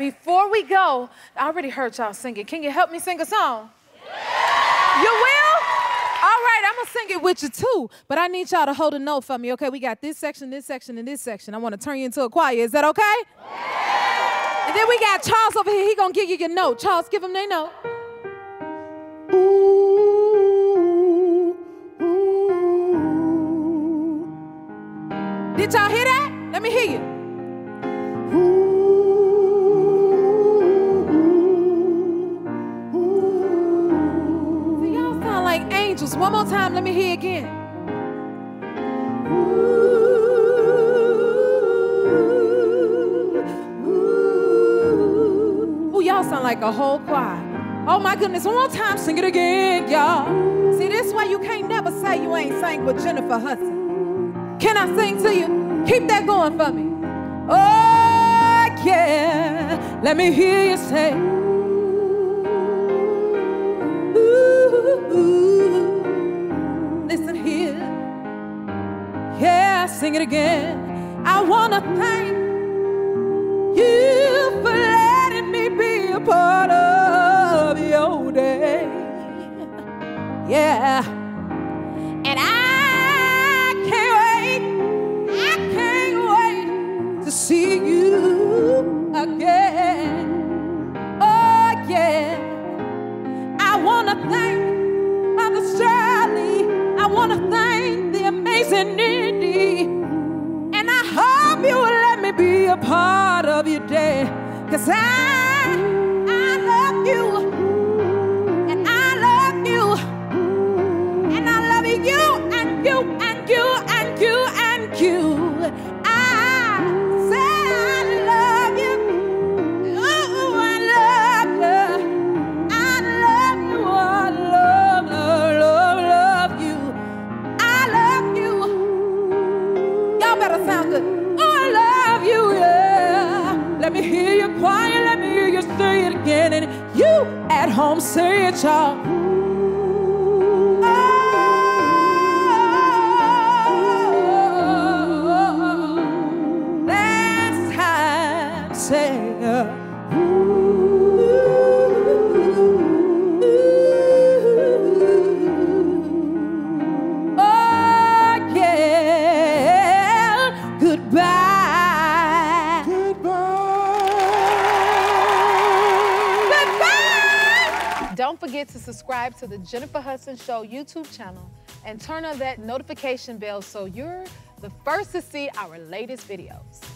Before we go, I already heard y'all singing. Can you help me sing a song? Yeah. You will? All right, I'm gonna sing it with you too, but I need y'all to hold a note for me, okay? We got this section, and this section. I wanna turn you into a choir. Is that okay? Yeah. And then we got Charles over here. He gonna give you your note. Charles, give him their note. Ooh, ooh, ooh. Did y'all hear that? Let me hear you. Ooh, ooh, ooh. See, y'all sound like angels. One more time, let me hear again. Ooh. Ooh, y'all sound like a whole choir. Oh my goodness, one more time, sing it again, y'all. See, this way you can't never say you ain't sang with Jennifer Hudson. Can I sing to you? Keep that going for me. Oh, yeah, let me hear you say. Ooh, ooh. Listen here. Yeah, sing it again. I want to thank you for letting me be a part of your day. Yeah. And I can't wait to see you again. Oh, yeah. I want to thank Mother Shirley. I want to thank the amazing Indy. And I hope you will let me be a part of your day. 'Cause I love you. Let me hear you quiet, let me hear you say it again. And you at home, say it, y'all. Oh, last time, say oh, yeah, goodbye. Don't forget to subscribe to the Jennifer Hudson Show YouTube channel and turn on that notification bell so you're the first to see our latest videos.